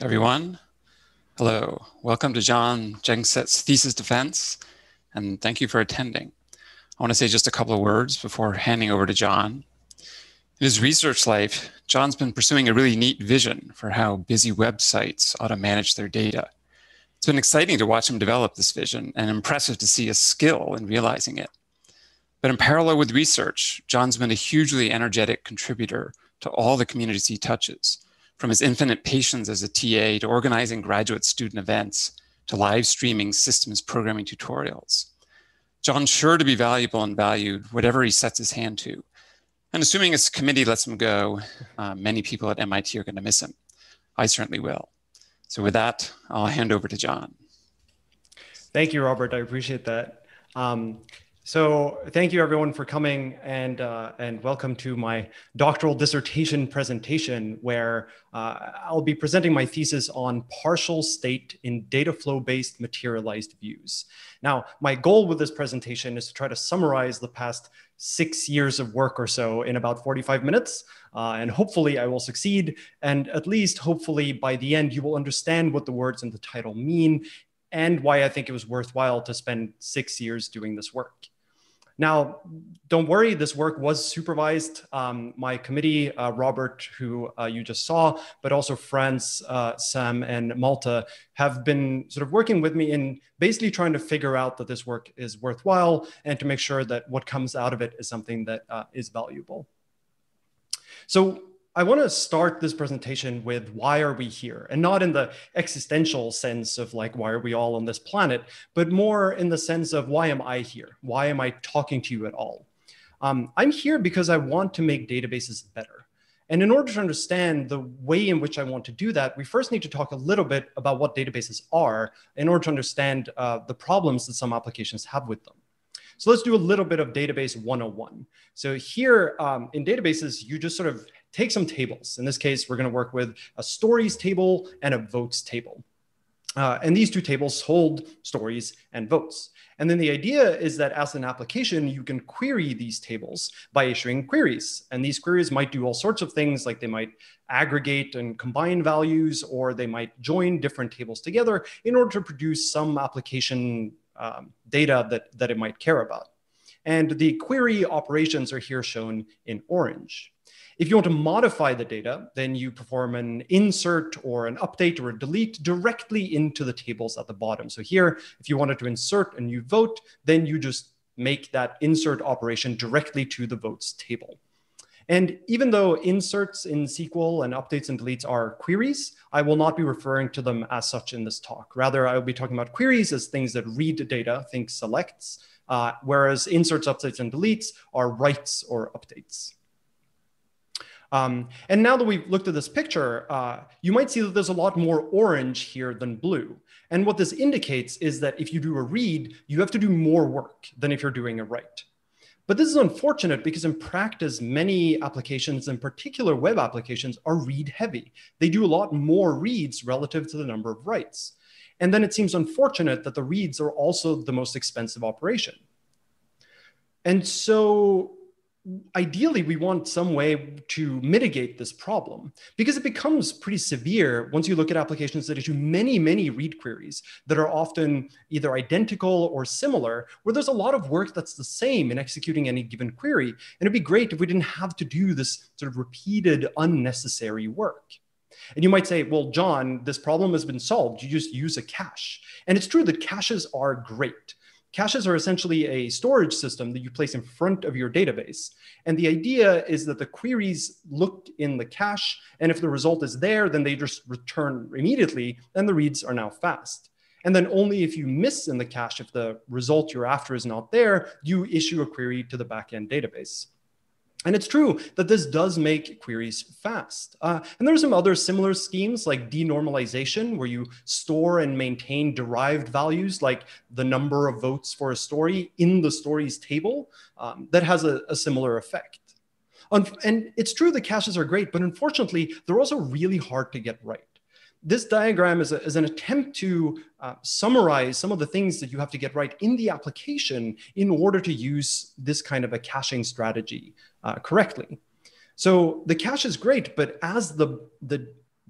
everyone. Hello. Welcome to John Jengset's Thesis Defense, and thank you for attending. I want to say just a couple of words before handing over to John. In his research life, John's been pursuing a really neat vision for how busy websites ought to manage their data. It's been exciting to watch him develop this vision and impressive to see his skill in realizing it. But in parallel with research, John's been a hugely energetic contributor to all the communities he touches, from his infinite patience as a TA to organizing graduate student events to live streaming systems programming tutorials. John's sure to be valuable and valued whatever he sets his hand to. And assuming his committee lets him go, many people at MIT are going to miss him. I certainly will. So with that, I'll hand over to John. Thank you, Robert. I appreciate that. So thank you everyone for coming, and welcome to my doctoral dissertation presentation, where I'll be presenting my thesis on partial state in data flow-based materialized views. Now, my goal with this presentation is to try to summarize the past 6 years of work or so in about 45 minutes. And hopefully I will succeed. And at least hopefully by the end, you will understand what the words in the title mean and why I think it was worthwhile to spend 6 years doing this work. Now, don't worry, this work was supervised. My committee, Robert, who you just saw, but also Franz, Sam, and Malta have been sort of working with me in basically trying to figure out that this work is worthwhile and to make sure that what comes out of it is something that is valuable. So I want to start this presentation with why are we here, and not in the existential sense of like, why are we all on this planet, but more in the sense of why am I here? Why am I talking to you at all? I'm here because I want to make databases better. And in order to understand the way in which I want to do that, we first need to talk a little bit about what databases are in order to understand the problems that some applications have with them. So let's do a little bit of database 101. So here in databases, you just sort of take some tables. In this case, we're going to work with a stories table and a votes table. And these two tables hold stories and votes. And then the idea is that as an application, you can query these tables by issuing queries. And these queries might do all sorts of things, like they might aggregate and combine values, or they might join different tables together in order to produce some application data that it might care about. And the query operations are here shown in orange. If you want to modify the data, then you perform an insert or an update or a delete directly into the tables at the bottom. So here, if you wanted to insert a new vote, then you just make that insert operation directly to the votes table. And even though inserts in SQL and updates and deletes are queries, I will not be referring to them as such in this talk. Rather, I will be talking about queries as things that read data, think selects, whereas inserts, updates, and deletes are writes or updates. And now that we've looked at this picture, you might see that there's a lot more orange here than blue. And what this indicates is that if you do a read, you have to do more work than if you're doing a write. But this is unfortunate because in practice, many applications, in particular web applications, are read heavy. They do a lot more reads relative to the number of writes. And then it seems unfortunate that the reads are also the most expensive operation. And so ideally, we want some way to mitigate this problem, because it becomes pretty severe once you look at applications that issue many, many read queries that are often either identical or similar, where there's a lot of work that's the same in executing any given query. And it'd be great if we didn't have to do this sort of repeated, unnecessary work. And you might say, well, John, this problem has been solved. You just use a cache. And it's true that caches are great. Caches are essentially a storage system that you place in front of your database. And the idea is that the queries look in the cache, and if the result is there, then they just return immediately, and the reads are now fast. And then only if you miss in the cache, if the result you're after is not there, you issue a query to the backend database. And it's true that this does make queries fast. And there are some other similar schemes like denormalization, where you store and maintain derived values like the number of votes for a story in the stories table that has a similar effect. And it's true that caches are great, but unfortunately, they're also really hard to get right. This diagram is an attempt to summarize some of the things that you have to get right in the application in order to use this kind of a caching strategy correctly. So the cache is great, but as the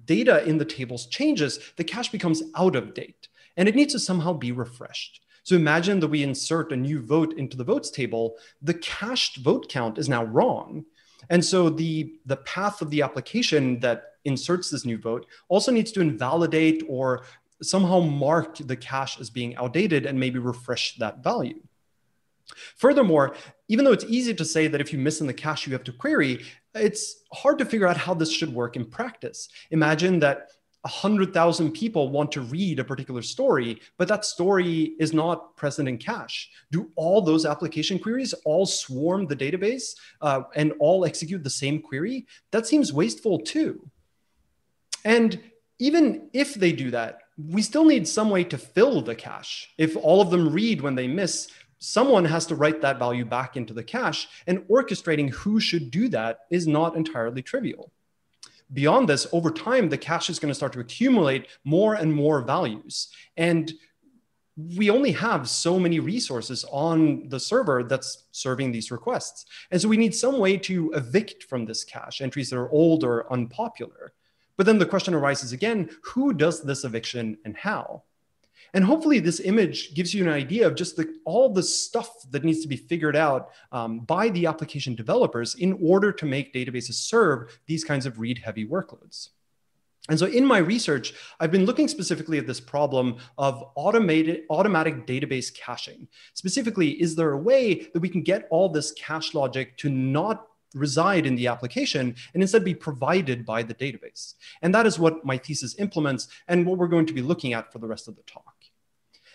data in the tables changes, the cache becomes out of date and it needs to somehow be refreshed. So imagine that we insert a new vote into the votes table, the cached vote count is now wrong. And so the path of the application that inserts this new vote also needs to invalidate or somehow mark the cache as being outdated and maybe refresh that value. Furthermore, even though it's easy to say that if you miss in the cache, you have to query, it's hard to figure out how this should work in practice. Imagine that 100,000 people want to read a particular story, but that story is not present in cache. Do all those application queries all swarm the database and all execute the same query? That seems wasteful too. And even if they do that, we still need some way to fill the cache. If all of them read when they miss, someone has to write that value back into the cache, and orchestrating who should do that is not entirely trivial. Beyond this, over time, the cache is going to start to accumulate more and more values. And we only have so many resources on the server that's serving these requests. And so we need some way to evict from this cache entries that are old or unpopular. But then the question arises again, who does this eviction and how? And hopefully this image gives you an idea of just all the stuff that needs to be figured out by the application developers in order to make databases serve these kinds of read-heavy workloads. And so in my research, I've been looking specifically at this problem of automatic database caching. Specifically, is there a way that we can get all this cache logic to not reside in the application and instead be provided by the database? And that is what my thesis implements and what we're going to be looking at for the rest of the talk.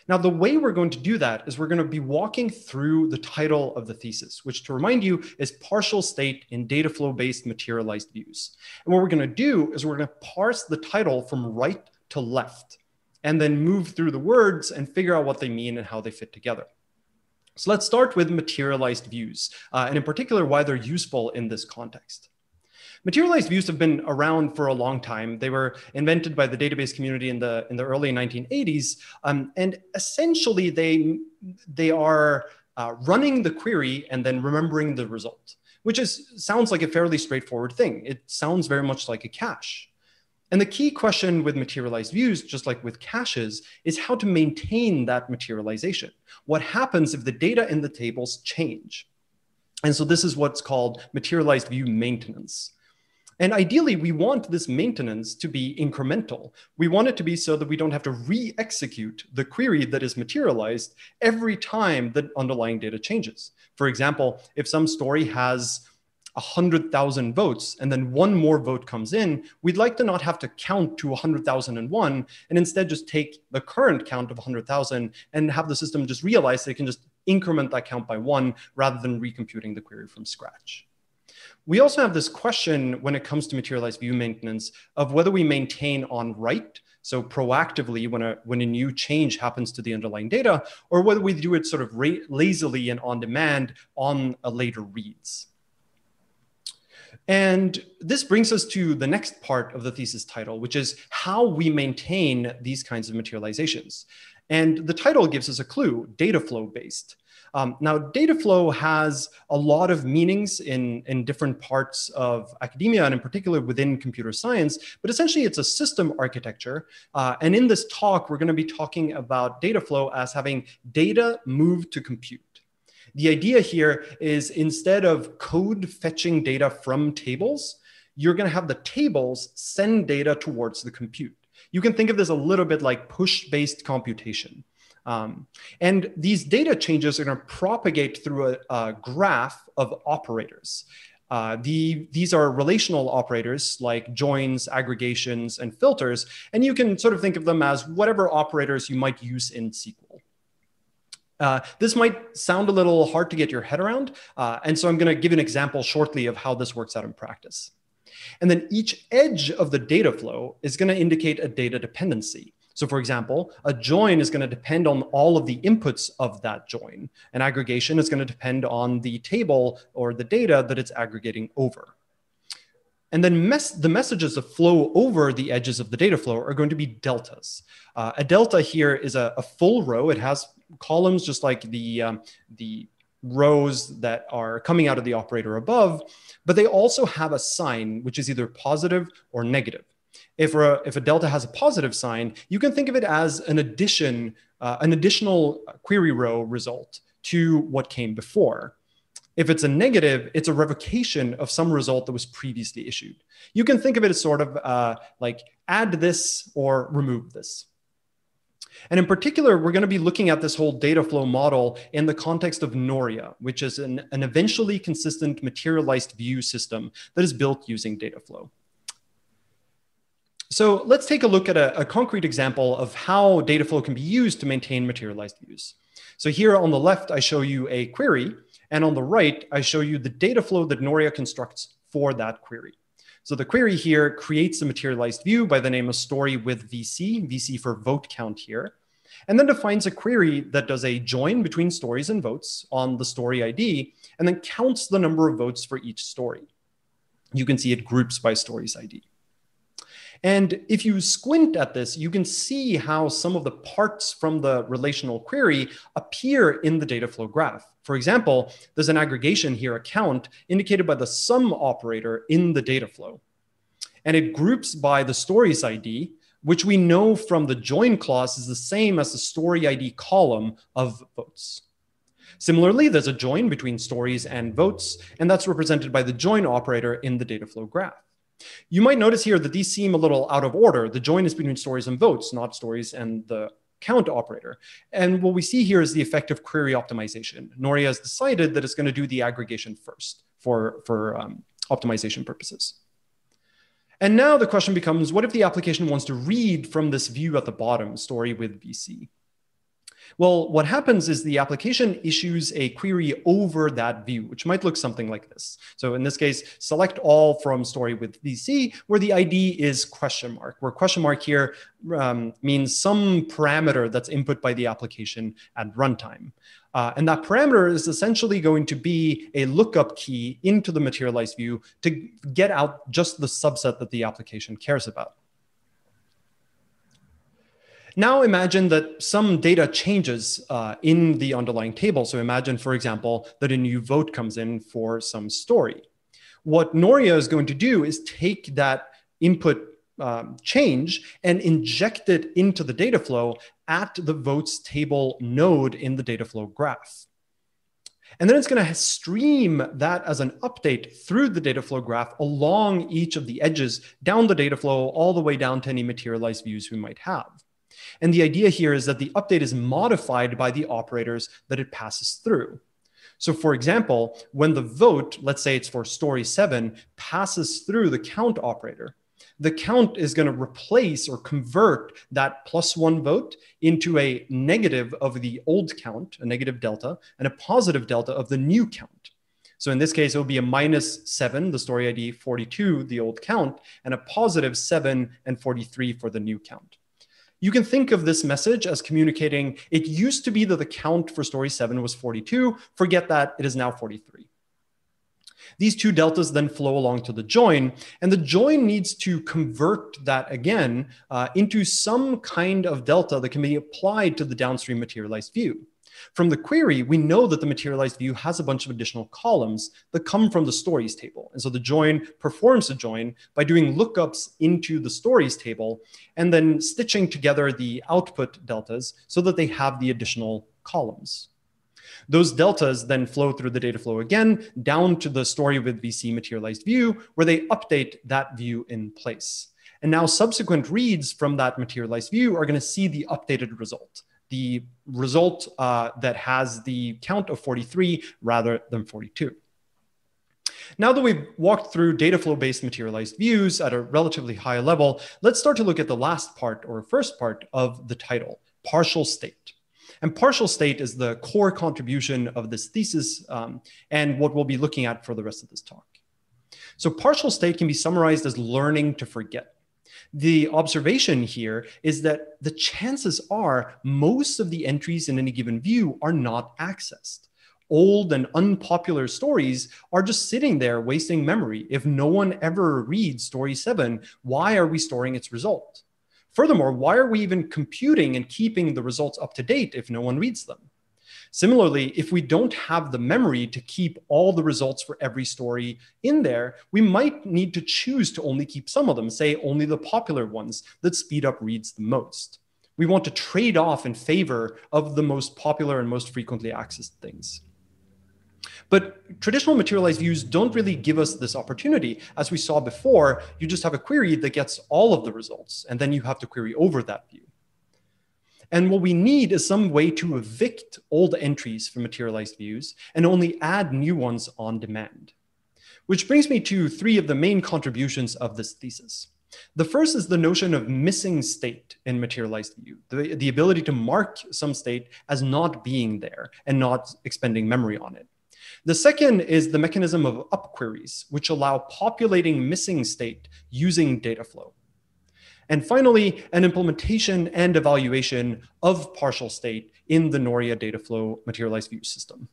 Now, the way we're going to do that is we're going to be walking through the title of the thesis, which, to remind you, is Partial State in Data Flow-Based Materialized Views. And what we're going to do is we're going to parse the title from right to left, and then move through the words and figure out what they mean and how they fit together. So let's start with materialized views, and in particular, why they're useful in this context. Materialized views have been around for a long time. They were invented by the database community in the early 1980s. And essentially, they are running the query and then remembering the result, which sounds like a fairly straightforward thing. It sounds very much like a cache. And the key question with materialized views, just like with caches, is how to maintain that materialization. What happens if the data in the tables change? And so this is what's called materialized view maintenance. And ideally, we want this maintenance to be incremental. We want it to be so that we don't have to re-execute the query that is materialized every time the underlying data changes. For example, if some story has 100,000 votes and then one more vote comes in, we'd like to not have to count to 100,001 and instead just take the current count of 100,000 and have the system just realize they can just increment that count by 1 rather than recomputing the query from scratch. We also have this question when it comes to materialized view maintenance of whether we maintain on write, so proactively when a new change happens to the underlying data, or whether we do it sort of lazily and on demand on a later reads. And this brings us to the next part of the thesis title, which is how we maintain these kinds of materializations. And the title gives us a clue, data flow based. Now, data flow has a lot of meanings in different parts of academia, and in particular within computer science, but essentially it's a system architecture. And in this talk, we're going to be talking about data flow as having data moved to compute. The idea here is instead of code fetching data from tables, you're going to have the tables send data towards the compute. You can think of this a little bit like push-based computation. And these data changes are going to propagate through a graph of operators. These are relational operators like joins, aggregations, and filters. And you can sort of think of them as whatever operators you might use in SQL. This might sound a little hard to get your head around, and so I'm going to give an example shortly of how this works out in practice. And then each edge of the data flow is going to indicate a data dependency. So for example, a join is going to depend on all of the inputs of that join. An aggregation is going to depend on the table or the data that it's aggregating over. And then the messages that flow over the edges of the data flow are going to be deltas. A delta here is a full row. It has columns just like the rows that are coming out of the operator above, but they also have a sign, which is either positive or negative. If a delta has a positive sign, you can think of it as an addition, an additional query row result to what came before. If it's a negative, it's a revocation of some result that was previously issued. You can think of it as sort of like add this or remove this. And in particular, we're going to be looking at this whole data flow model in the context of Noria, which is an eventually consistent materialized view system that is built using data flow. So let's take a look at a concrete example of how data flow can be used to maintain materialized views. So here on the left, I show you a query. And on the right, I show you the data flow that Noria constructs for that query. So the query here creates a materialized view by the name of story with VC, VC for vote count here, and then defines a query that does a join between stories and votes on the story ID, and then counts the number of votes for each story. You can see it groups by stories ID. And if you squint at this, you can see how some of the parts from the relational query appear in the data flow graph. For example, there's an aggregation here, a count, indicated by the sum operator in the data flow. And it groups by the stories ID, which we know from the join clause is the same as the story ID column of votes. Similarly, there's a join between stories and votes, and that's represented by the join operator in the data flow graph. You might notice here that these seem a little out of order. The join is between stories and votes, not stories and the count operator. And what we see here is the effect of query optimization. Noria has decided that it's going to do the aggregation first for optimization purposes. And now the question becomes, what if the application wants to read from this view at the bottom, story with VC? Well, what happens is the application issues a query over that view, which might look something like this. So in this case, select all from story with VC, where the ID is question mark, where question mark here means some parameter that's input by the application at runtime. And that parameter is essentially going to be a lookup key into the materialized view to get out just the subset that the application cares about. Now imagine that some data changes in the underlying table. So imagine, for example, that a new vote comes in for some story. What Noria is going to do is take that input change and inject it into the data flow at the votes table node in the data flow graph. And then it's going to stream that as an update through the data flow graph along each of the edges down the data flow all the way down to any materialized views we might have. And the idea here is that the update is modified by the operators that it passes through. So for example, when the vote, let's say it's for story 7, passes through the count operator, the count is going to replace or convert that +1 vote into a negative of the old count, a negative delta, and a positive delta of the new count. So in this case, it will be a -7, the story ID 42, the old count, and a +7 and 43 for the new count. You can think of this message as communicating, it used to be that the count for story 7 was 42, forget that, it is now 43. These two deltas then flow along to the join, and the join needs to convert that again into some kind of delta that can be applied to the downstream materialized view. From the query, we know that the materialized view has a bunch of additional columns that come from the stories table. And so the join performs a join by doing lookups into the stories table and then stitching together the output deltas so that they have the additional columns. Those deltas then flow through the data flow again down to the story with VC materialized view where they update that view in place. And now subsequent reads from that materialized view are going to see the updated result. The result that has the count of 43 rather than 42. Now that we've walked through data flow-based materialized views at a relatively high level, let's start to look at the last part or first part of the title, partial state. And partial state is the core contribution of this thesis and what we'll be looking at for the rest of this talk. So partial state can be summarized as learning to forget. The observation here is that the chances are most of the entries in any given view are not accessed. Old and unpopular stories are just sitting there wasting memory. If no one ever reads story 7, why are we storing its result? Furthermore, why are we even computing and keeping the results up to date if no one reads them? Similarly, if we don't have the memory to keep all the results for every story in there, we might need to choose to only keep some of them, say only the popular ones that speed up reads the most. We want to trade off in favor of the most popular and most frequently accessed things. But traditional materialized views don't really give us this opportunity. As we saw before, you just have a query that gets all of the results, and then you have to query over that view. And what we need is some way to evict old entries from materialized views and only add new ones on demand. Which brings me to three of the main contributions of this thesis. The first is the notion of missing state in materialized view, the ability to mark some state as not being there and not expending memory on it. The second is the mechanism of upqueries, which allow populating missing state using data flow. And finally, an implementation and evaluation of partial state in the Noria data flow materialized view system.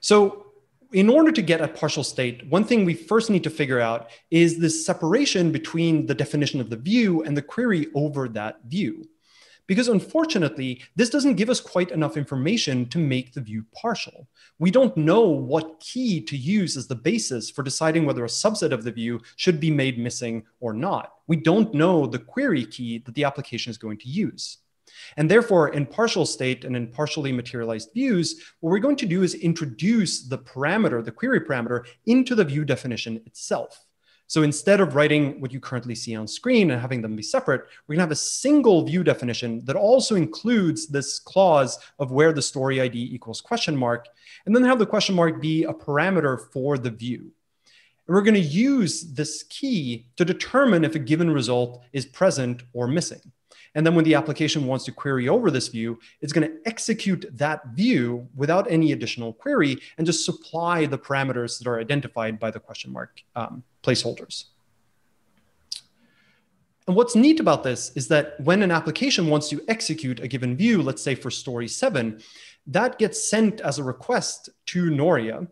So, in order to get a partial state, one thing we first need to figure out is this separation between the definition of the view and the query over that view. Because unfortunately, this doesn't give us quite enough information to make the view partial. We don't know what key to use as the basis for deciding whether a subset of the view should be made missing or not. We don't know the query key that the application is going to use. And therefore, in partial state and in partially materialized views, what we're going to do is introduce the parameter, the query parameter, into the view definition itself. So instead of writing what you currently see on screen and having them be separate, we're going to have a single view definition that also includes this clause of where the story ID equals question mark, and then have the question mark be a parameter for the view. And we're going to use this key to determine if a given result is present or missing. And then when the application wants to query over this view, it's going to execute that view without any additional query and just supply the parameters that are identified by the question mark placeholders. And what's neat about this is that when an application wants to execute a given view, let's say for story 7, that gets sent as a request to Noria,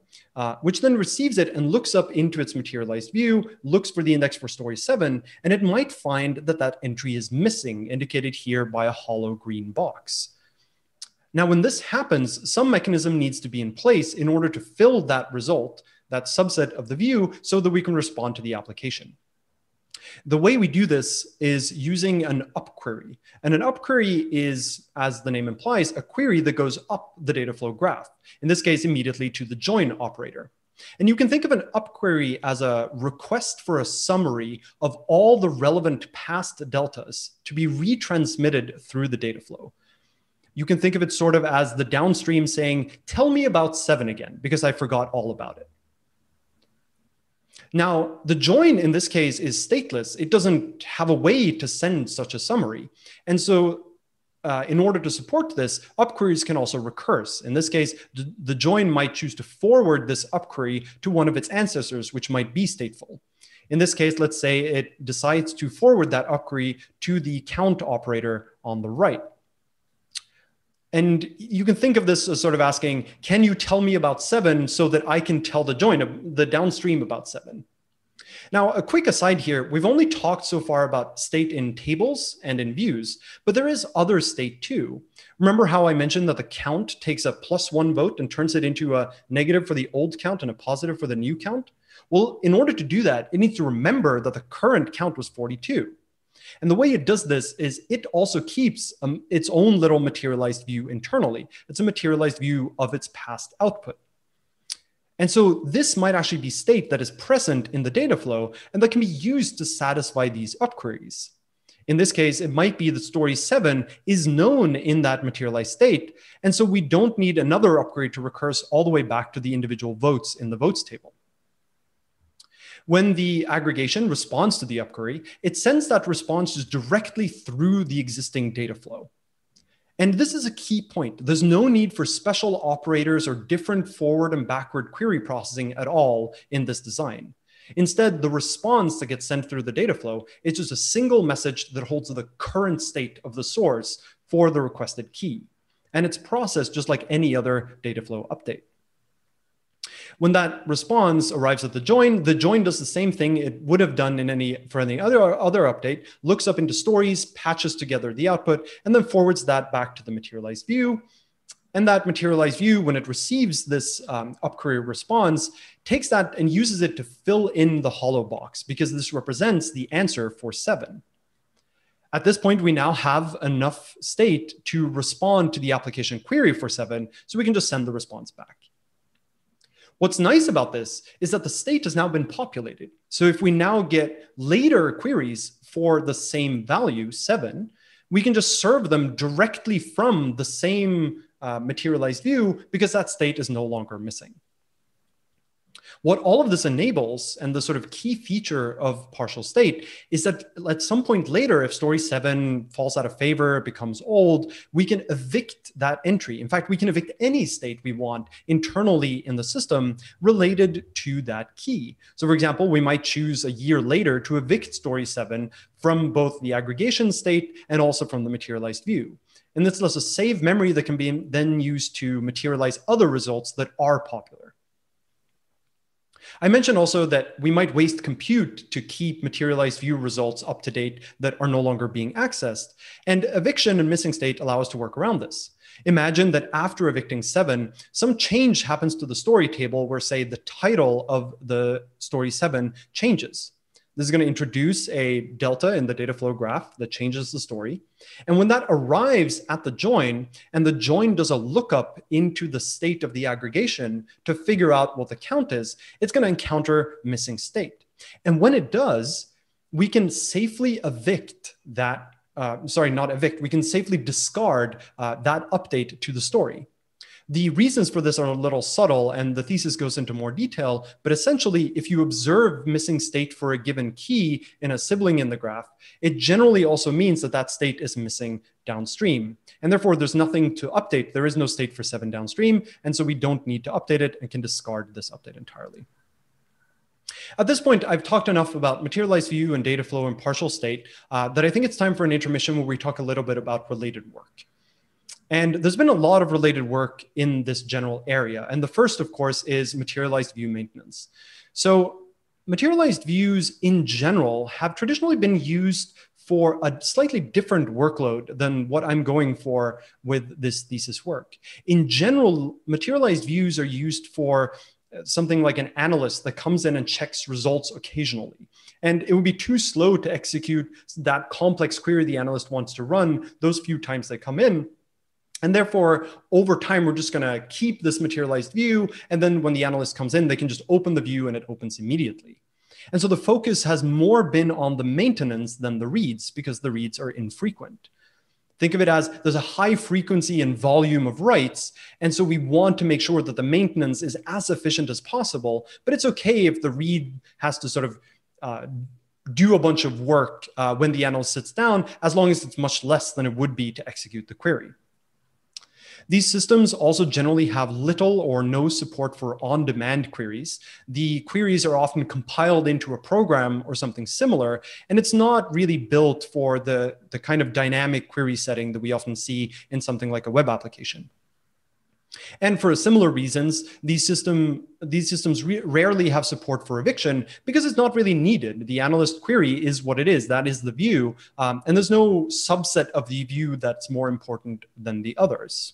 which then receives it and looks up into its materialized view, looks for the index for story 7, and it might find that that entry is missing, indicated here by a hollow green box. Now, when this happens, some mechanism needs to be in place in order to fill that result, that subset of the view, so that we can respond to the application. The way we do this is using an upquery. And an upquery is, as the name implies, a query that goes up the data flow graph, in this case, immediately to the join operator. And you can think of an upquery as a request for a summary of all the relevant past deltas to be retransmitted through the data flow. You can think of it sort of as the downstream saying, tell me about 7 again, because I forgot all about it. Now, the join in this case is stateless. It doesn't have a way to send such a summary. And so in order to support this, upqueries can also recurse. In this case, the join might choose to forward this upquery to one of its ancestors, which might be stateful. In this case, let's say it decides to forward that upquery to the count operator on the right. And you can think of this as sort of asking, can you tell me about 7 so that I can tell the join, the downstream, about 7? Now, a quick aside here, we've only talked so far about state in tables and in views, but there is other state too. Remember how I mentioned that the count takes a +1 vote and turns it into a negative for the old count and a positive for the new count? Well, in order to do that, it needs to remember that the current count was 42. And the way it does this is it also keeps its own little materialized view internally. It's a materialized view of its past output. And so this might actually be state that is present in the data flow and that can be used to satisfy these upqueries. In this case, it might be that story 7 is known in that materialized state. And so we don't need another upquery to recurse all the way back to the individual votes in the votes table. When the aggregation responds to the upquery, it sends that response just directly through the existing data flow. And this is a key point. There's no need for special operators or different forward and backward query processing at all in this design. Instead, the response that gets sent through the data flow is just a single message that holds the current state of the source for the requested key. And it's processed just like any other data flow update. When that response arrives at the join does the same thing it would have done in any other update, looks up into stories, patches together the output, and then forwards that back to the materialized view. And that materialized view, when it receives this upquery response, takes that and uses it to fill in the hollow box, because this represents the answer for 7. At this point, we now have enough state to respond to the application query for 7, so we can just send the response back. What's nice about this is that the state has now been populated. So if we now get later queries for the same value, 7, we can just serve them directly from the same materialized view, because that state is no longer missing. What all of this enables, and the sort of key feature of partial state, is that at some point later, if story 7 falls out of favor, becomes old, we can evict that entry. In fact, we can evict any state we want internally in the system related to that key. So for example, we might choose a year later to evict story 7 from both the aggregation state and also from the materialized view. And this lets us save memory that can be then used to materialize other results that are popular. I mentioned also that we might waste compute to keep materialized view results up to date that are no longer being accessed. And eviction and missing state allow us to work around this. Imagine that after evicting 7, some change happens to the story table where, say, the title of the story 7 changes. This is going to introduce a delta in the data flow graph that changes the story. And when that arrives at the join, and the join does a lookup into the state of the aggregation to figure out what the count is, it's going to encounter missing state. And when it does, we can safely evict that, we can safely discard that update to the story. The reasons for this are a little subtle, and the thesis goes into more detail, but essentially, if you observe missing state for a given key in a sibling in the graph, it generally also means that that state is missing downstream. And therefore, there's nothing to update. There is no state for 7 downstream, and so we don't need to update it and can discard this update entirely. At this point, I've talked enough about materialized view and data flow and partial state that I think it's time for an intermission where we talk a little bit about related work. And there's been a lot of related work in this general area. And the first, of course, is materialized view maintenance. So materialized views in general have traditionally been used for a slightly different workload than what I'm going for with this thesis work. In general, materialized views are used for something like an analyst that comes in and checks results occasionally. And it would be too slow to execute that complex query the analyst wants to run those few times they come in. And therefore, over time, we're just going to keep this materialized view. And then when the analyst comes in, they can just open the view and it opens immediately. And so the focus has more been on the maintenance than the reads, because the reads are infrequent. Think of it as there's a high frequency and volume of writes. And so we want to make sure that the maintenance is as efficient as possible. But it's OK if the read has to sort of do a bunch of work when the analyst sits down, as long as it's much less than it would be to execute the query. These systems also generally have little or no support for on-demand queries. The queries are often compiled into a program or something similar, and it's not really built for the kind of dynamic query setting that we often see in something like a web application. And for similar reasons, these systems rarely have support for eviction because it's not really needed. The analyst query is what it is. That is the view. And there's no subset of the view that's more important than the others.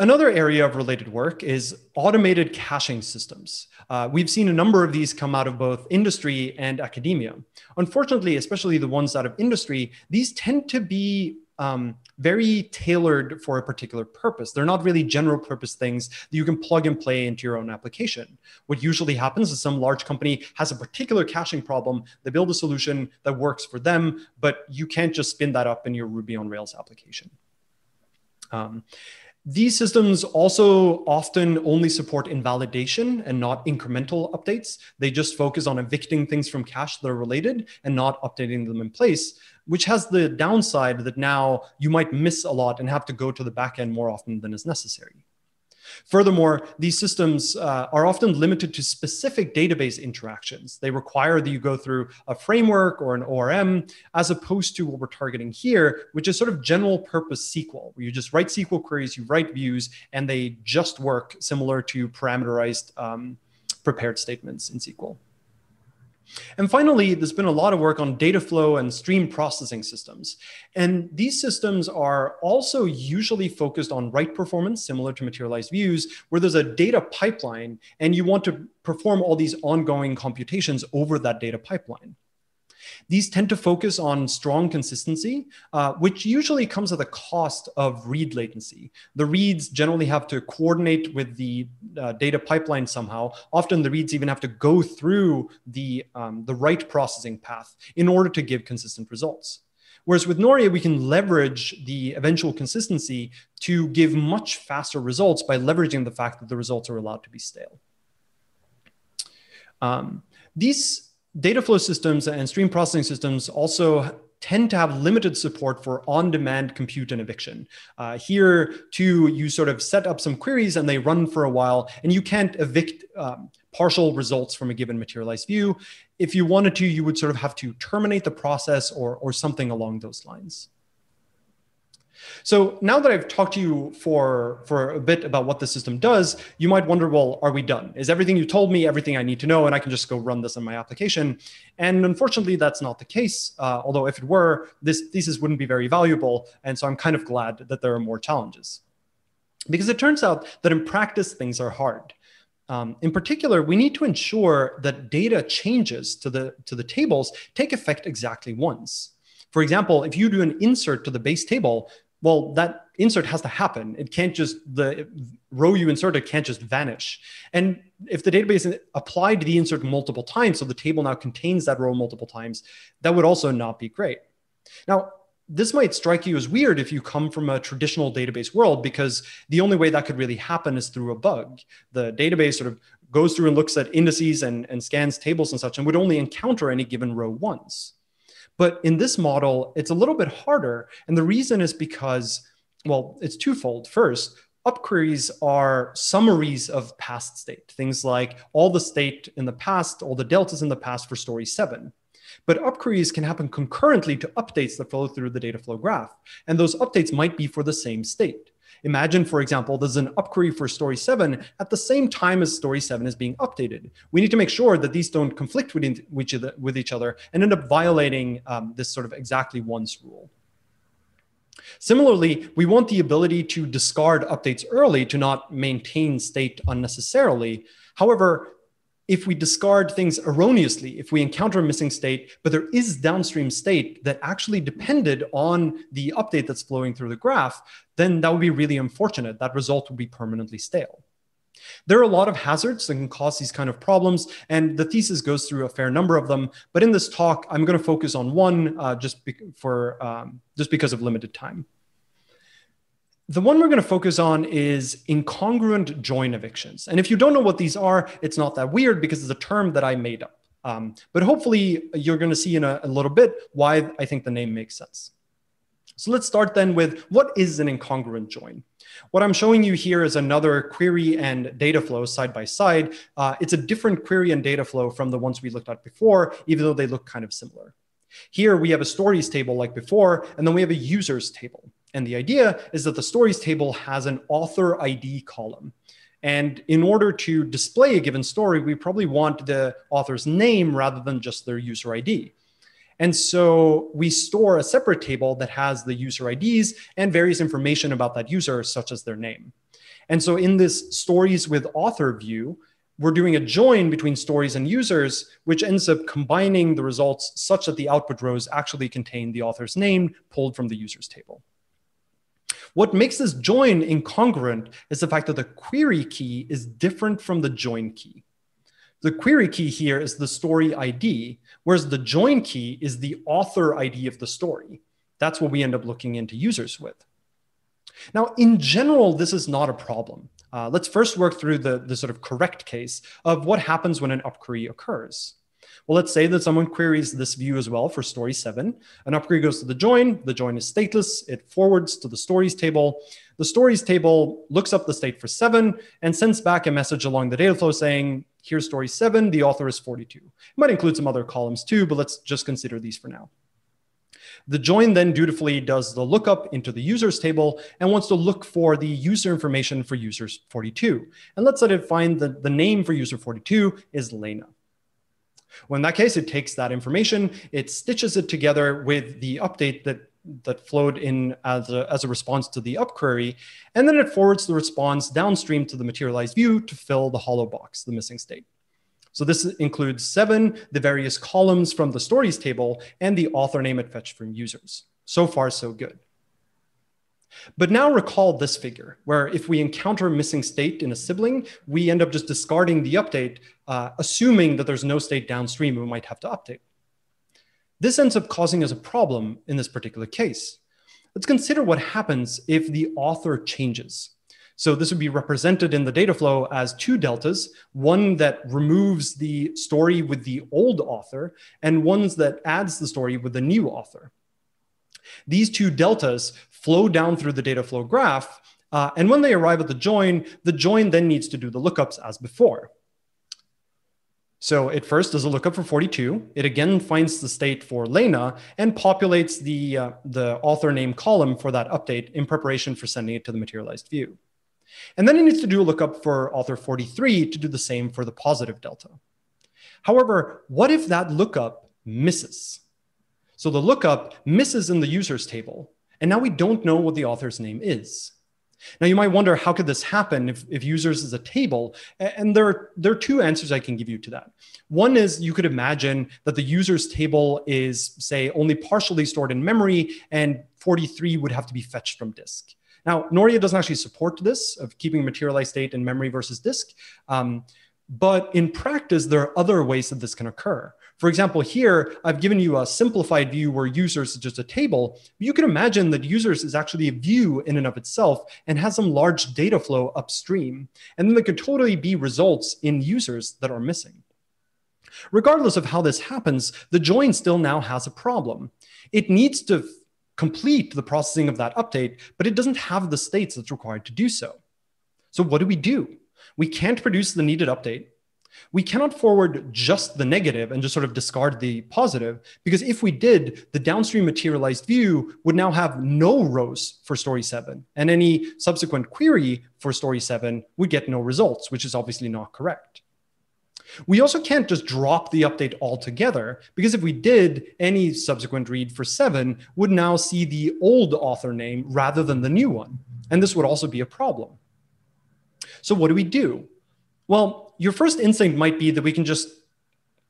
Another area of related work is automated caching systems. We've seen a number of these come out of both industry and academia. Unfortunately, especially the ones out of industry, these tend to be very tailored for a particular purpose. They're not really general purpose things that you can plug and play into your own application. What usually happens is some large company has a particular caching problem. They build a solution that works for them, but you can't just spin that up in your Ruby on Rails application. These systems also often only support invalidation and not incremental updates. They just focus on evicting things from cache that are related and not updating them in place, which has the downside that now you might miss a lot and have to go to the backend more often than is necessary. Furthermore, these systems are often limited to specific database interactions. They require that you go through a framework or an ORM, as opposed to what we're targeting here, which is sort of general purpose SQL, where you just write SQL queries, you write views, and they just work, similar to parameterized prepared statements in SQL. And finally, there's been a lot of work on data flow and stream processing systems. And these systems are also usually focused on write performance, similar to materialized views, where there's a data pipeline and you want to perform all these ongoing computations over that data pipeline. These tend to focus on strong consistency, which usually comes at the cost of read latency. The reads generally have to coordinate with the data pipeline somehow. Often the reads even have to go through the write processing path in order to give consistent results. Whereas with Noria, we can leverage the eventual consistency to give much faster results by leveraging the fact that the results are allowed to be stale. These data flow systems and stream processing systems also tend to have limited support for on-demand compute and eviction. Here, too, you sort of set up some queries and they run for a while, and you can't evict partial results from a given materialized view. If you wanted to, you would sort of have to terminate the process or something along those lines. So now that I've talked to you for a bit about what the system does, you might wonder, well, are we done? Is everything you told me everything I need to know, and I can just go run this in my application? And unfortunately, that's not the case. Although if it were, this thesis wouldn't be very valuable. And so I'm kind of glad that there are more challenges. Because it turns out that in practice, things are hard. In particular, we need to ensure that data changes to the tables take effect exactly once. For example, if you do an insert to the base table, well, that insert has to happen. It can't just, the row you inserted can't just vanish. And if the database applied the insert multiple times, so the table now contains that row multiple times, that would also not be great. Now, this might strike you as weird if you come from a traditional database world, because the only way that could really happen is through a bug. The database sort of goes through and looks at indices and scans tables and such, and would only encounter any given row once. But in this model, it's a little bit harder. And the reason is because, well, it's twofold. First, upqueries are summaries of past state, things like all the state in the past, all the deltas in the past for story 7. But upqueries can happen concurrently to updates that flow through the data flow graph. And those updates might be for the same state. Imagine, for example, there's an upquery for story 7 at the same time as story 7 is being updated. We need to make sure that these don't conflict with each other and end up violating this sort of exactly once rule. Similarly, we want the ability to discard updates early to not maintain state unnecessarily. However, if we discard things erroneously, if we encounter a missing state, but there is downstream state that actually depended on the update that's flowing through the graph, then that would be really unfortunate. That result would be permanently stale. There are a lot of hazards that can cause these kind of problems, and the thesis goes through a fair number of them. But in this talk, I'm going to focus on one just because of limited time. The one we're going to focus on is incongruent join evictions. And if you don't know what these are, it's not that weird because it's a term that I made up. But hopefully you're going to see in a little bit why I think the name makes sense. So let's start then with what is an incongruent join? What I'm showing you here is another query and data flow side by side. It's a different query and data flow from the ones we looked at before, even though they look kind of similar. Here we have a stories table like before, and then we have a users table. And the idea is that the stories table has an author ID column. And in order to display a given story, we probably want the author's name rather than just their user ID. And so we store a separate table that has the user IDs and various information about that user, such as their name. And so in this stories with author view, we're doing a join between stories and users, which ends up combining the results such that the output rows actually contain the author's name pulled from the users table. What makes this join incongruent is the fact that the query key is different from the join key. The query key here is the story ID, whereas the join key is the author ID of the story. That's what we end up looking into users with. Now, in general, this is not a problem. Let's first work through the sort of correct case of what happens when an upquery occurs. Well, let's say that someone queries this view as well for story 7. An upquery goes to the join. The join is stateless. It forwards to the stories table. The stories table looks up the state for 7 and sends back a message along the data flow saying, here's story 7. The author is 42. It might include some other columns too, but let's just consider these for now. The join then dutifully does the lookup into the users table and wants to look for the user information for users 42. And let's let it find that the name for user 42 is Lena. Well, in that case, it takes that information, it stitches it together with the update that flowed in as a response to the up query, and then it forwards the response downstream to the materialized view to fill the hollow box, the missing state. So this includes 7, the various columns from the stories table, and the author name it fetched from users. So far, so good. But now recall this figure, where if we encounter missing state in a sibling, we end up just discarding the update, assuming that there's no state downstream we might have to update. This ends up causing us a problem in this particular case. Let's consider what happens if the author changes. So this would be represented in the data flow as 2 deltas, one that removes the story with the old author and one that adds the story with the new author. These 2 deltas flow down through the data flow graph, and when they arrive at the join then needs to do the lookups as before. So it first does a lookup for 42. It again finds the state for Lena and populates the author name column for that update in preparation for sending it to the materialized view. And then it needs to do a lookup for author 43 to do the same for the positive delta. However, what if that lookup misses? So the lookup misses in the users table, and now we don't know what the author's name is. Now you might wonder, how could this happen if users is a table? And there are 2 answers I can give you to that. One is you could imagine that the users table is, say, only partially stored in memory, and 43 would have to be fetched from disk. Now, Noria doesn't actually support this of keeping materialized state in memory versus disk. But in practice, there are other ways that this can occur. For example, here, I've given you a simplified view where users is just a table. You can imagine that users is actually a view in and of itself and has some large data flow upstream. And then there could totally be results in users that are missing. Regardless of how this happens, the join still now has a problem. It needs to complete the processing of that update, but it doesn't have the states that's required to do so. So what do? We can't produce the needed update. We cannot forward just the negative and just sort of discard the positive, because if we did, the downstream materialized view would now have no rows for story 7, and any subsequent query for story 7 would get no results, which is obviously not correct. We also can't just drop the update altogether, because if we did, any subsequent read for 7 would now see the old author name rather than the new one, and this would also be a problem. So what do? Well, your first instinct might be that we can just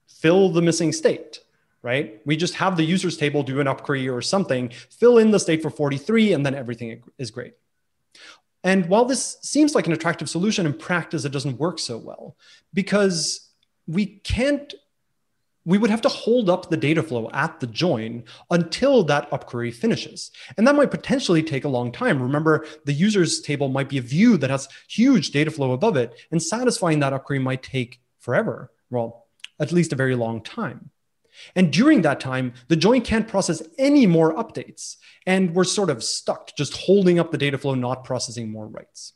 fill the missing state, right? We just have the users table do an upquery or something, fill in the state for 43, and then everything is great. And while this seems like an attractive solution, in practice, it doesn't work so well, because we would have to hold up the data flow at the join until that upquery finishes. And that might potentially take a long time. Remember, the users table might be a view that has huge data flow above it, and satisfying that upquery might take forever. Well, at least a very long time. And during that time, the join can't process any more updates. And we're sort of stuck just holding up the data flow, not processing more writes.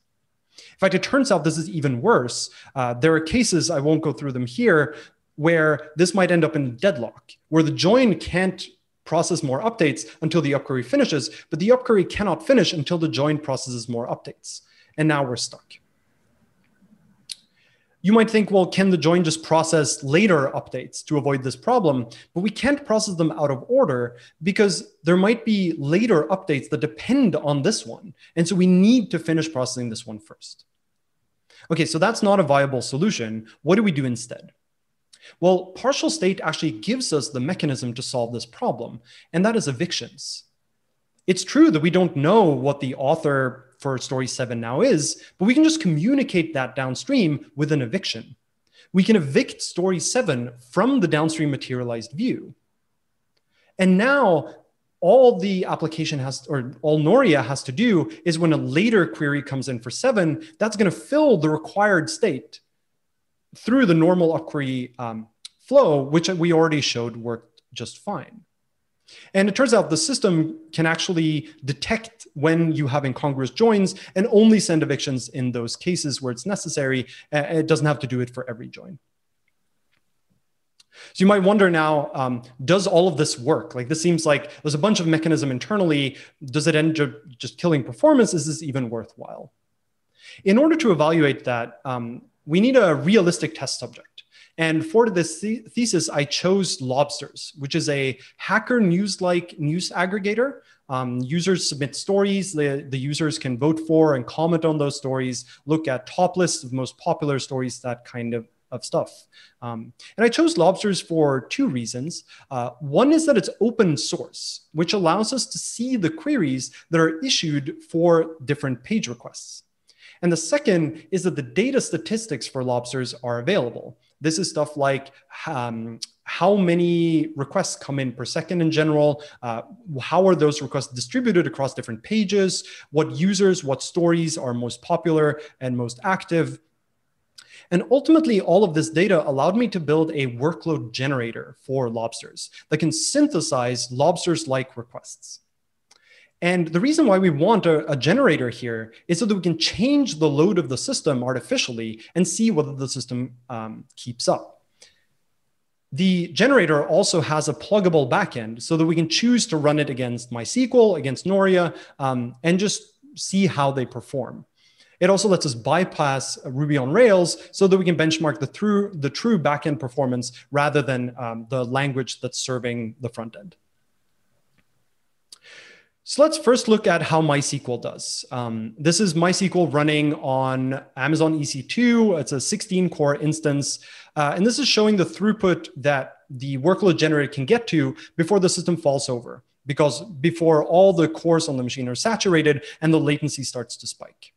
In fact, it turns out this is even worse. There are cases, I won't go through them here, where this might end up in a deadlock, where the join can't process more updates until the upquery finishes, but the upquery cannot finish until the join processes more updates. And now we're stuck. You might think, well, can the join just process later updates to avoid this problem? But we can't process them out of order, because there might be later updates that depend on this one. And so we need to finish processing this one first. Okay, so that's not a viable solution. What do we do instead? Well, partial state actually gives us the mechanism to solve this problem, and that is evictions. It's true that we don't know what the author for story 7 now is, but we can just communicate that downstream with an eviction. We can evict story 7 from the downstream materialized view. And now all the application has, or all Noria has to do is, when a later query comes in for 7, that's going to fill the required state through the normal upquery flow, which we already showed worked just fine. And it turns out the system can actually detect when you have incongruous joins and only send evictions in those cases where it's necessary. It doesn't have to do it for every join. So you might wonder now, does all of this work? Like, this seems like there's a bunch of mechanism internally. Does it end up just killing performance? Is this even worthwhile? In order to evaluate that, we need a realistic test subject. And for this thesis, I chose Lobsters, which is a hacker news-like news aggregator. Users submit stories, the users can vote for and comment on those stories, look at top lists of most popular stories, that kind of stuff. And I chose Lobsters for two reasons. One is that it's open source, which allows us to see the queries that are issued for different page requests. And the second is that the data statistics for Lobsters are available. This is stuff like how many requests come in per second in general, how are those requests distributed across different pages, what users, what stories are most popular and most active. And ultimately, all of this data allowed me to build a workload generator for Lobsters that can synthesize Lobsters-like requests. And the reason why we want a generator here is so that we can change the load of the system artificially and see whether the system keeps up. The generator also has a pluggable backend so that we can choose to run it against MySQL, against Noria, and just see how they perform. It also lets us bypass Ruby on Rails so that we can benchmark the true backend performance rather than the language that's serving the front end. So let's first look at how MySQL does. This is MySQL running on Amazon EC2. It's a 16-core instance. And this is showing the throughput that the workload generator can get to before the system falls over, because before all the cores on the machine are saturated and the latency starts to spike.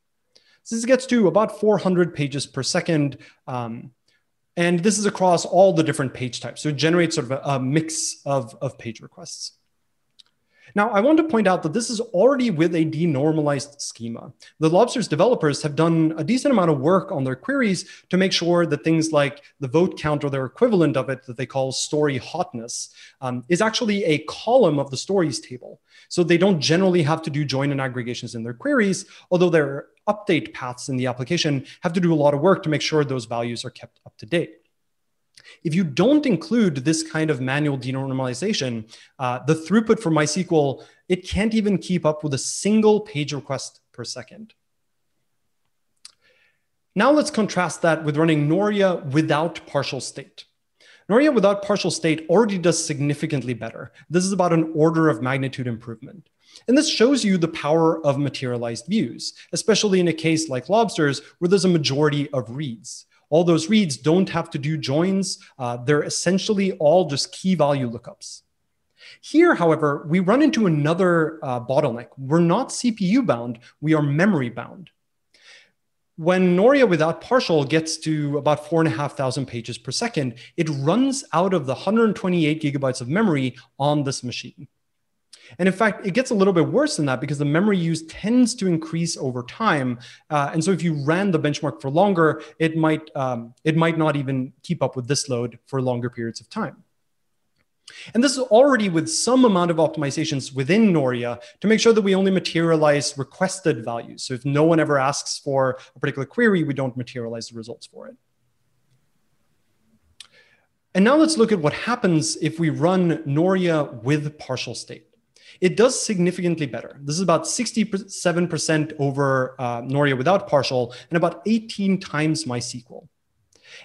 So this gets to about 400 pages per second. And this is across all the different page types. So it generates sort of a mix of page requests. Now, I want to point out that this is already with a denormalized schema. The Lobsters developers have done a decent amount of work on their queries to make sure that things like the vote count or their equivalent of it that they call story hotness is actually a column of the stories table. So they don't generally have to do join and aggregations in their queries, although their update paths in the application have to do a lot of work to make sure those values are kept up to date. If you don't include this kind of manual denormalization, the throughput for MySQL, it can't even keep up with a single page request per second. Now let's contrast that with running Noria without partial state. Noria without partial state already does significantly better. This is about an order of magnitude improvement. And this shows you the power of materialized views, especially in a case like Lobsters, where there's a majority of reads. All those reads don't have to do joins. They're essentially all just key value lookups. Here, however, we run into another bottleneck. We're not CPU bound, we are memory bound. When Noria without partial gets to about 4,500 pages per second, it runs out of the 128 gigabytes of memory on this machine. And in fact, it gets a little bit worse than that because the memory use tends to increase over time. And so if you ran the benchmark for longer, it might not even keep up with this load for longer periods of time. And this is already with some amount of optimizations within Noria to make sure that we only materialize requested values. So if no one ever asks for a particular query, we don't materialize the results for it. And now let's look at what happens if we run Noria with partial state. It does significantly better. This is about 67% over Noria without partial and about 18 times MySQL.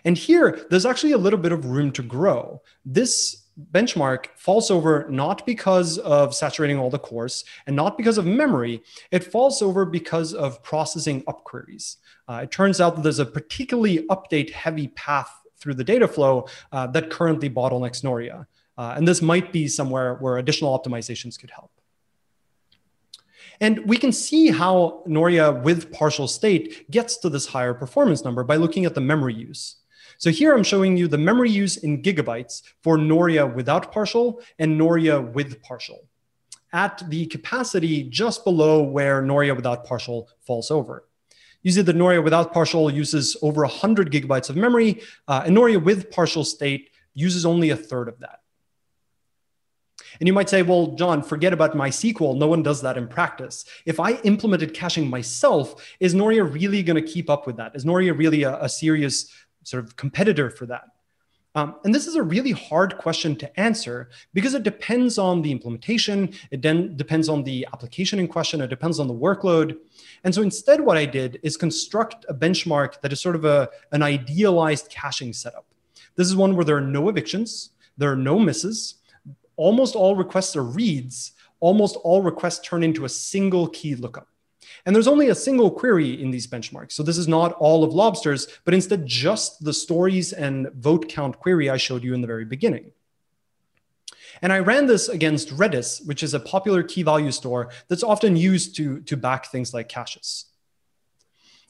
And here, there's actually a little bit of room to grow. This benchmark falls over not because of saturating all the cores and not because of memory. It falls over because of processing up queries. It turns out that there's a particularly update-heavy path through the data flow that currently bottlenecks Noria. And this might be somewhere where additional optimizations could help. And we can see how Noria with partial state gets to this higher performance number by looking at the memory use. So here I'm showing you the memory use in gigabytes for Noria without partial and Noria with partial at the capacity just below where Noria without partial falls over. You see that Noria without partial uses over 100 gigabytes of memory, and Noria with partial state uses only a third of that. And you might say, well, John, forget about MySQL. No one does that in practice. If I implemented caching myself, is Noria really going to keep up with that? Is Noria really a serious sort of competitor for that? And this is a really hard question to answer because it depends on the implementation. It then depends on the application in question. It depends on the workload. And so instead, what I did is construct a benchmark that is sort of an idealized caching setup. This is one where there are no evictions, there are no misses, almost all requests are reads, almost all requests turn into a single key lookup. And there's only a single query in these benchmarks. So this is not all of Lobsters, but instead just the stories and vote count query I showed you in the very beginning. And I ran this against Redis, which is a popular key value store that's often used to back things like caches.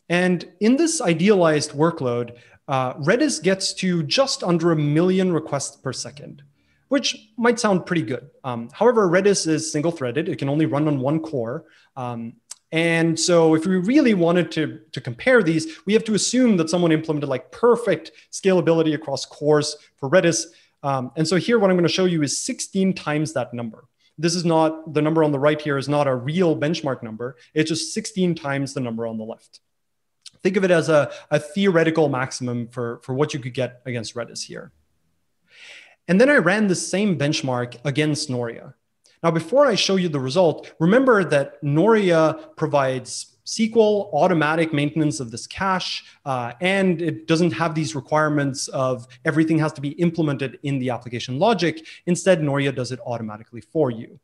And in this idealized workload, Redis gets to just under 1 million requests per second, which might sound pretty good. However, Redis is single-threaded. It can only run on one core. And so if we really wanted to compare these, we have to assume that someone implemented like perfect scalability across cores for Redis. And so here, what I'm going to show you is 16 times that number. This is not, the number on the right here is not a real benchmark number. It's just 16 times the number on the left. Think of it as a theoretical maximum for what you could get against Redis here. And then I ran the same benchmark against Noria. Now, before I show you the result, remember that Noria provides SQL, automatic maintenance of this cache, and it doesn't have these requirements of everything has to be implemented in the application logic. Instead, Noria does it automatically for you.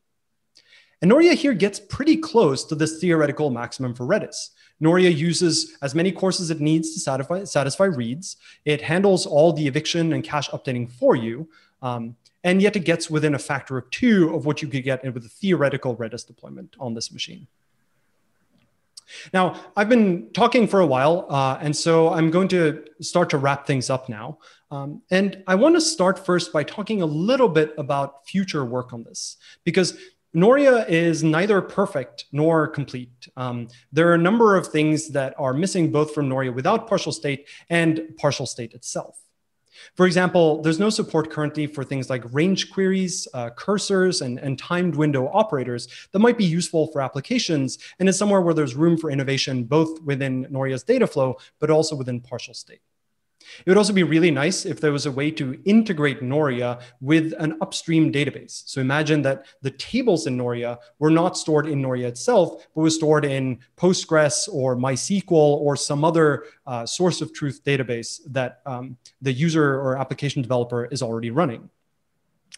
And Noria here gets pretty close to this theoretical maximum for Redis. Noria uses as many cores as it needs to satisfy reads. It handles all the eviction and cache updating for you. And yet it gets within a factor of 2 of what you could get with a theoretical Redis deployment on this machine. Now, I've been talking for a while, and so I'm going to start to wrap things up now. And I want to start first by talking a little bit about future work on this, because Noria is neither perfect nor complete. There are a number of things that are missing both from Noria without partial state and partial state itself. For example, there's no support currently for things like range queries, cursors, and timed window operators that might be useful for applications, and is somewhere where there's room for innovation both within Noria's data flow, but also within partial state. It would also be really nice if there was a way to integrate Noria with an upstream database. So imagine that the tables in Noria were not stored in Noria itself, but were stored in Postgres or MySQL or some other source of truth database that the user or application developer is already running.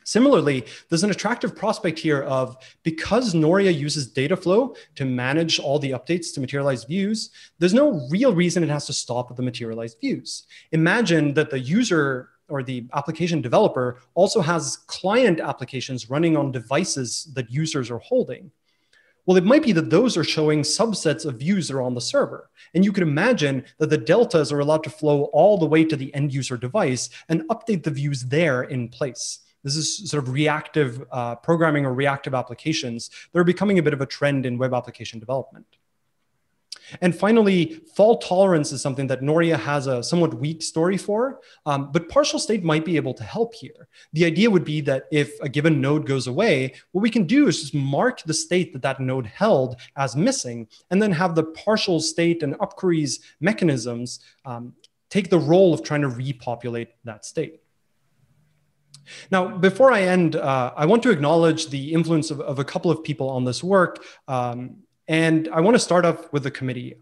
Similarly, there's an attractive prospect here of, because Noria uses Dataflow to manage all the updates to materialized views, there's no real reason it has to stop at the materialized views. Imagine that the user or the application developer also has client applications running on devices that users are holding. Well, it might be that those are showing subsets of views that are on the server. And you could imagine that the deltas are allowed to flow all the way to the end user device and update the views there in place. This is sort of reactive programming or reactive applications that are becoming a bit of a trend in web application development. And finally, fault tolerance is something that Noria has a somewhat weak story for, but partial state might be able to help here. The idea would be that if a given node goes away, what we can do is just mark the state that that node held as missing, and then have the partial state and upqueries mechanisms take the role of trying to repopulate that state. Now, before I end, I want to acknowledge the influence of a couple of people on this work. And I want to start off with the committee.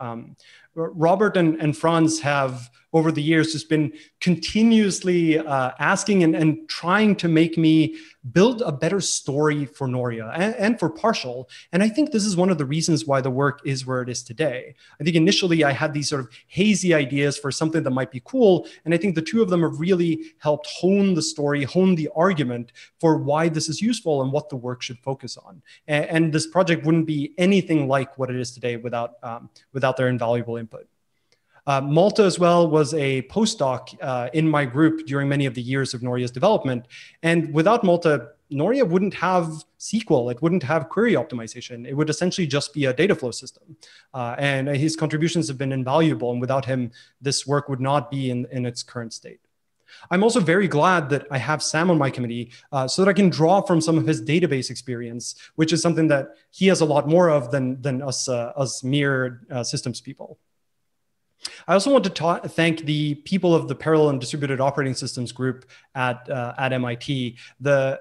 Robert and Franz have, over the years, just been continuously asking and trying to make me build a better story for Noria and for partial. And I think this is one of the reasons why the work is where it is today. I think initially I had these sort of hazy ideas for something that might be cool. And I think the two of them have really helped hone the story, hone the argument for why this is useful and what the work should focus on. And this project wouldn't be anything like what it is today without, without their invaluable input. Malta as well was a postdoc in my group during many of the years of Noria's development. And without Malta, Noria wouldn't have SQL. It wouldn't have query optimization. It would essentially just be a data flow system. And his contributions have been invaluable. And without him, this work would not be in its current state. I'm also very glad that I have Sam on my committee so that I can draw from some of his database experience, which is something that he has a lot more of than us mere systems people. I also want to thank the people of the Parallel and Distributed Operating Systems group at MIT. The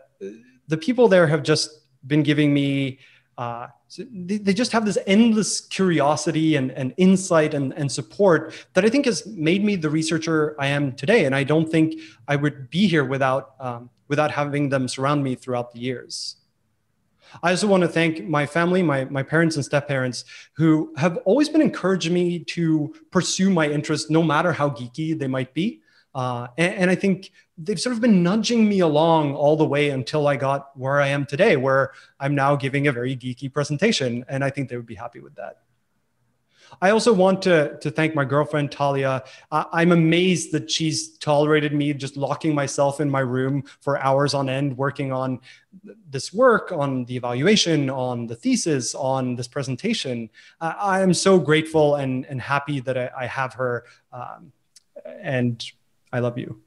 people there have just been giving me So they just have this endless curiosity and insight and support that I think has made me the researcher I am today. And I don't think I would be here without, without having them surround me throughout the years. I also want to thank my family, my parents and step-parents, who have always been encouraging me to pursue my interests, no matter how geeky they might be. And I think they've sort of been nudging me along all the way until I got where I am today, where I'm now giving a very geeky presentation. And I think they would be happy with that. I also want to thank my girlfriend, Talia. I'm amazed that she's tolerated me just locking myself in my room for hours on end, working on this work, on the evaluation, on the thesis, on this presentation. I am so grateful and happy that I have her. And I love you.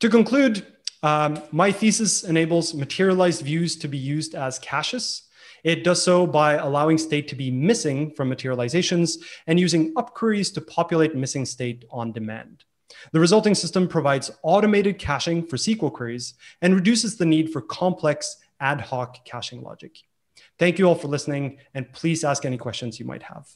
To conclude, my thesis enables materialized views to be used as caches. It does so by allowing state to be missing from materializations and using upqueries to populate missing state on demand. The resulting system provides automated caching for SQL queries and reduces the need for complex ad hoc caching logic. Thank you all for listening, and please ask any questions you might have.